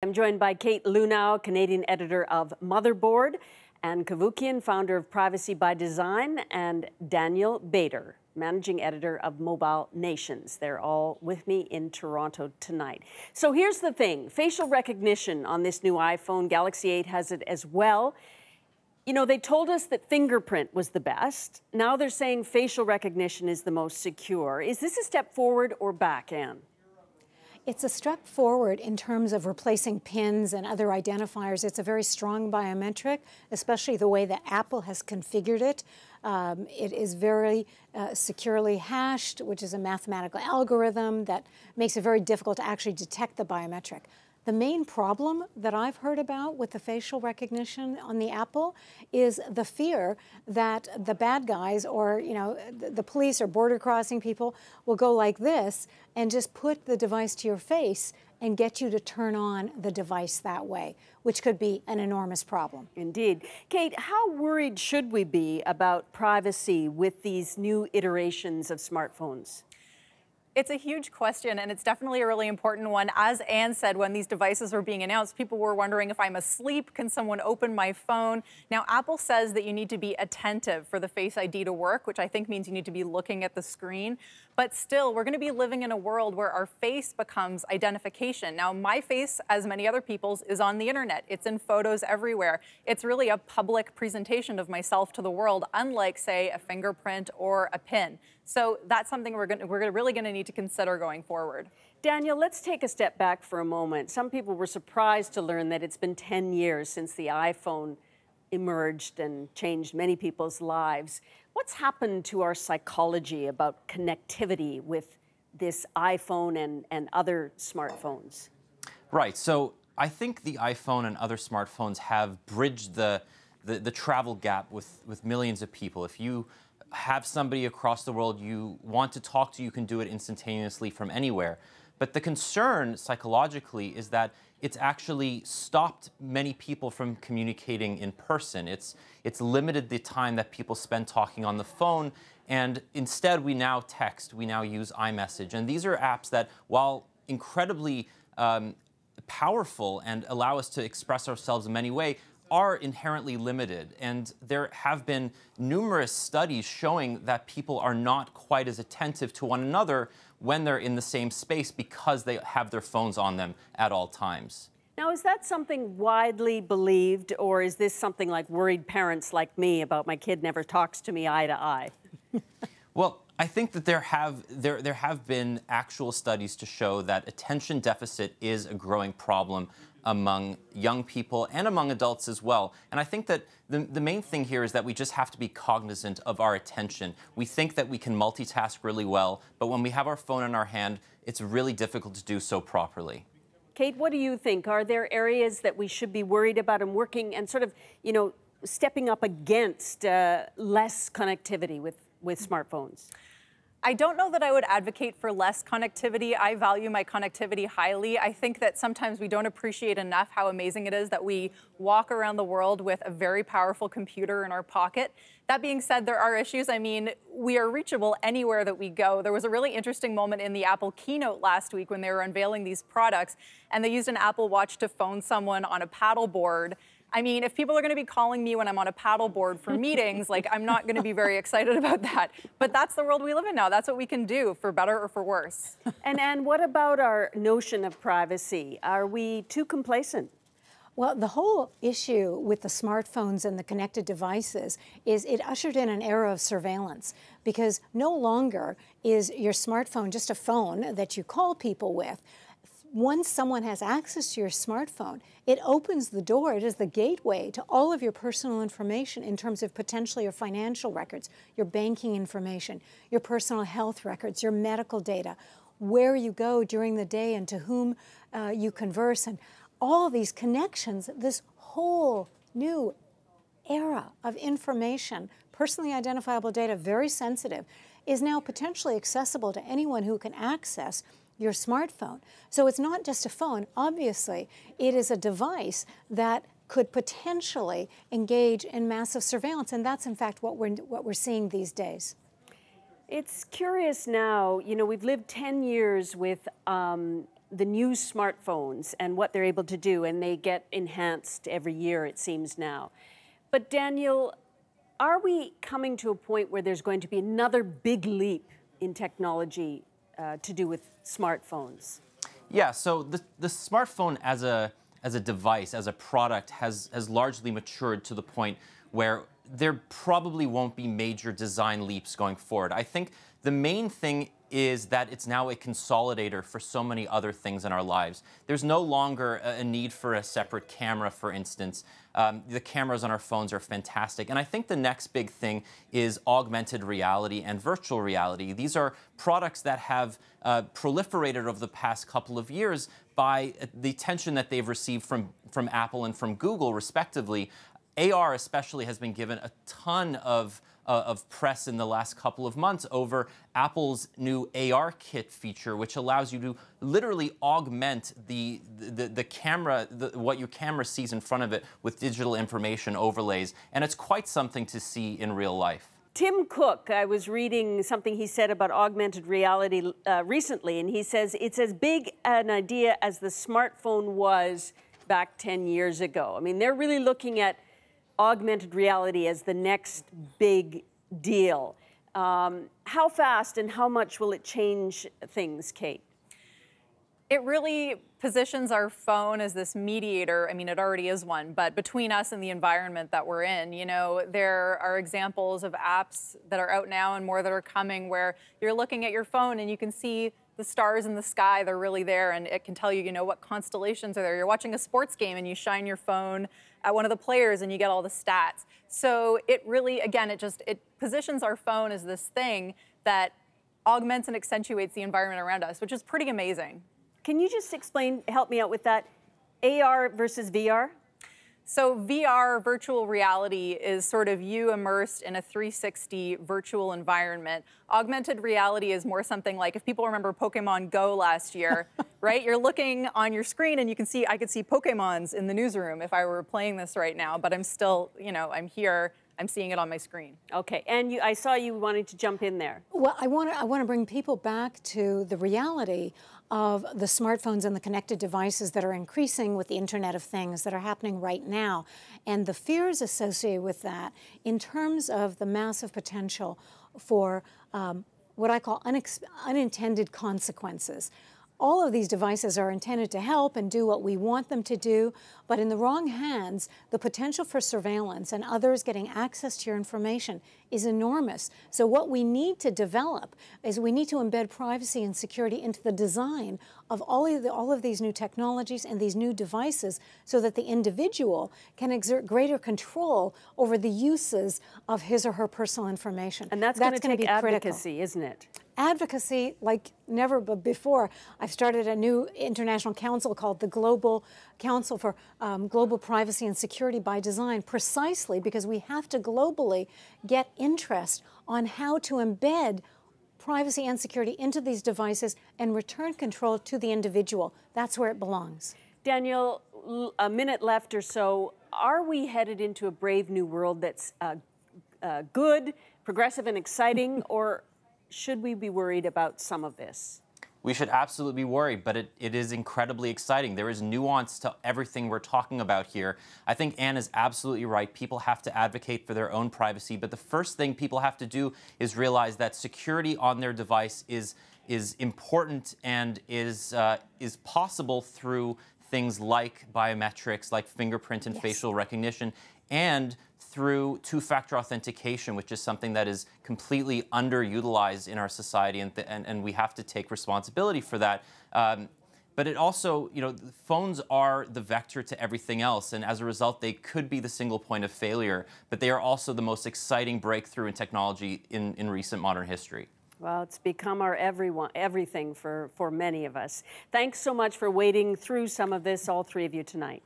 I'm joined by Kate Lunau, Canadian editor of Motherboard, Ann Cavoukian, founder of Privacy by Design, and Daniel Bader, managing editor of Mobile Nations. They're all with me in Toronto tonight. So here's the thing. Facial recognition on this new iPhone. Galaxy 8 has it as well. You know, they told us that fingerprint was the best. Now they're saying facial recognition is the most secure. Is this a step forward or back, Ann? It's a step forward in terms of replacing pins and other identifiers. It's a very strong biometric, especially the way that Apple has configured it. It is very securely hashed, which is a mathematical algorithm that makes it very difficult to actually detect the biometric. The main problem that I've heard about with the facial recognition on the Apple is the fear that the bad guys or, you know, the police or border crossing people will go like this and just put the device to your face and get you to turn on the device that way, which could be an enormous problem. Indeed. Kate, how worried should we be about privacy with these new iterations of smartphones? It's a huge question, and it's definitely a really important one. As Ann said, when these devices were being announced, people were wondering, if I'm asleep, can someone open my phone? Now, Apple says that you need to be attentive for the Face ID to work, which I think means you need to be looking at the screen. But still, we're going to be living in a world where our face becomes identification. Now, my face, as many other people's, is on the internet. It's in photos everywhere. It's really a public presentation of myself to the world, unlike, say, a fingerprint or a pin. So that's something we're really going to need to consider going forward. Daniel, let's take a step back for a moment. Some people were surprised to learn that it's been 10 years since the iPhone emerged and changed many people's lives. What's happened to our psychology about connectivity with this iPhone and other smartphones? Right, so I think the iPhone and other smartphones have bridged the travel gap with millions of people. If you have somebody across the world you want to talk to, you can do it instantaneously from anywhere. But the concern psychologically is that it's actually stopped many people from communicating in person. It's limited the time that people spend talking on the phone, and instead we now text, we now use iMessage. And these are apps that, while incredibly powerful and allow us to express ourselves in many ways, are inherently limited, and there have been numerous studies showing that people are not quite as attentive to one another when they're in the same space because they have their phones on them at all times. Now, is that something widely believed, or is this something like worried parents like me about my kid never talks to me eye to eye? Well, I think that there have been actual studies to show that attention deficit is a growing problem among young people and among adults as well. And I think that the main thing here is that we just have to be cognizant of our attention. We think that we can multitask really well, but when we have our phone in our hand, it's really difficult to do so properly. Kate, what do you think? Are there areas that we should be worried about and working and sort of, you know, stepping up against less connectivity with smartphones? I don't know that I would advocate for less connectivity. I value my connectivity highly. I think that sometimes we don't appreciate enough how amazing it is that we walk around the world with a very powerful computer in our pocket. That being said, there are issues. I mean, we are reachable anywhere that we go. There was a really interesting moment in the Apple keynote last week when they were unveiling these products, and they used an Apple Watch to phone someone on a paddleboard. I mean, if people are going to be calling me when I'm on a paddleboard for meetings, like, I'm not going to be very excited about that. But that's the world we live in now. That's what we can do, for better or for worse. And Ann, what about our notion of privacy? Are we too complacent? Well, the whole issue with the smartphones and the connected devices is it ushered in an era of surveillance, because no longer is your smartphone just a phone that you call people with. Once someone has access to your smartphone, it opens the door, it is the gateway to all of your personal information in terms of potentially your financial records, your banking information, your personal health records, your medical data, where you go during the day and to whom you converse, and all these connections, this whole new era of information, personally identifiable data, very sensitive, is now potentially accessible to anyone who can access your smartphone. So it's not just a phone, obviously. It is a device that could potentially engage in massive surveillance, and that's in fact what we're seeing these days. It's curious now, you know, we've lived 10 years with the new smartphones and what they're able to do, and they get enhanced every year, it seems now. But Daniel, are we coming to a point where there's going to be another big leap in technology to do with smartphones? Yeah, so the smartphone as a device, as a product, has largely matured to the point where there probably won't be major design leaps going forward. I think the main thing is that it's now a consolidator for so many other things in our lives. There's no longer a need for a separate camera, for instance. The cameras on our phones are fantastic. And I think the next big thing is augmented reality and virtual reality. These are products that have proliferated over the past couple of years by the attention that they've received from Apple and from Google, respectively. AR especially has been given a ton of press in the last couple of months over Apple's new AR kit feature, which allows you to literally augment the camera, what your camera sees in front of it, with digital information overlays. And it's quite something to see in real life. Tim Cook, I was reading something he said about augmented reality recently, and he says it's as big an idea as the smartphone was back 10 years ago. I mean, they're really looking at augmented reality as the next big deal. How fast and how much will it change things, Kate? It really positions our phone as this mediator. I mean, it already is one, but between us and the environment that we're in. You know, there are examples of apps that are out now and more that are coming where you're looking at your phone and you can see the stars in the sky. They're really there, and it can tell you, you know, what constellations are there. You're watching a sports game and you shine your phone at one of the players and you get all the stats. So it really, again, it positions our phone as this thing that augments and accentuates the environment around us, which is pretty amazing. Can you just explain, help me out with that, AR versus VR? So VR, virtual reality, is sort of you immersed in a 360 virtual environment. Augmented reality is more something like, if people remember Pokemon Go last year, right? You're looking on your screen and you can see, I could see Pokemons in the newsroom if I were playing this right now, but I'm still, you know, I'm here, I'm seeing it on my screen. Okay, and I saw you wanting to jump in there. Well, I want to bring people back to the reality of the smartphones and the connected devices that are increasing with the Internet of Things that are happening right now, and the fears associated with that in terms of the massive potential for what I call unintended consequences. All of these devices are intended to help and do what we want them to do, but in the wrong hands, the potential for surveillance and others getting access to your information is enormous. So what we need to develop is we need to embed privacy and security into the design of all of these new technologies and these new devices, so that the individual can exert greater control over the uses of his or her personal information. And that's going to be advocacy, critical, isn't it? Advocacy like never before. I've started a new international council called the Global Council for Global Privacy and Security by Design, precisely because we have to globally get interest on how to embed privacy and security into these devices and return control to the individual. That's where it belongs. Daniel, a minute left or so. Are we headed into a brave new world that's good, progressive, and exciting, or should we be worried about some of this? We should absolutely be worried, but it is incredibly exciting. There is nuance to everything we're talking about here. I think Ann is absolutely right. People have to advocate for their own privacy, but the first thing people have to do is realize that security on their device is important and is possible through things like biometrics, like fingerprint and facial recognition, and through two-factor authentication, which is something that is completely underutilized in our society, and we have to take responsibility for that. But it also, you know, phones are the vector to everything else, and as a result, they could be the single point of failure, but they are also the most exciting breakthrough in technology in recent modern history. Well, it's become our everything for many of us. Thanks so much for wading through some of this, all three of you, tonight.